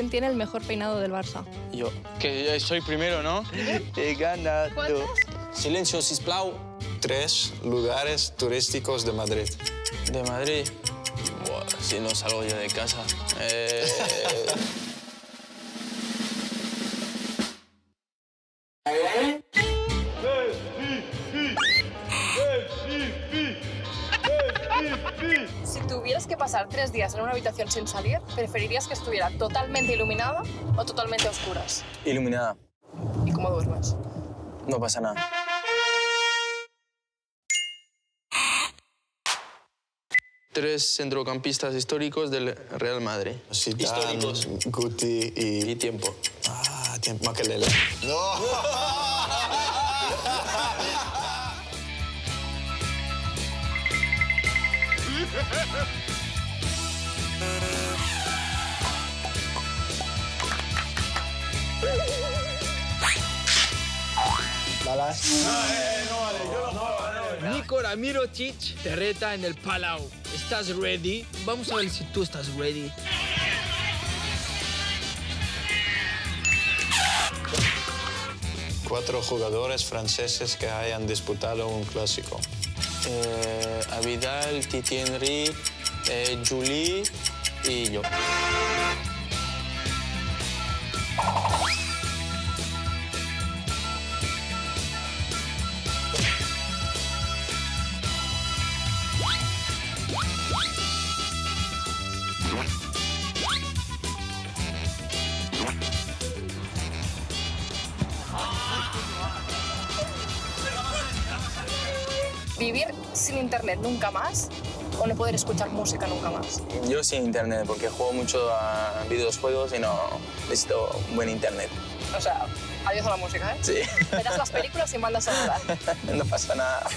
quién tiene el mejor peinado del Barça. Yo. Que soy primero, ¿no? He ganado. ¿Cuántas? Silencio, sisplau. 3 lugares turísticos de Madrid. ¿De Madrid? Buah, si no salgo yo de casa. Si tuvieras que pasar 3 días en una habitación sin salir, ¿preferirías que estuviera totalmente iluminada o totalmente a oscuras? Iluminada. ¿Y cómo duermes? No pasa nada. Tres centrocampistas históricos del Real Madrid. Zidane, históricos. Guti y tiempo. Ah, tiempo. Makelele. ¡No! Lalas. No vale, yo no juego. Nico Ramirochich te reta en el Palau. ¿Estás ready? Vamos a ver si tú estás ready. Cuatro jugadores franceses que hayan disputado un clásico. Abidal, Titi Henry, Julie y yo. ¿Vivir sin internet nunca más o no poder escuchar música nunca más? Yo sin internet, porque juego mucho a videojuegos y no necesito buen internet. O sea, adiós a la música, ¿eh? Sí. Verás las películas sin bandas sonoras. No pasa nada.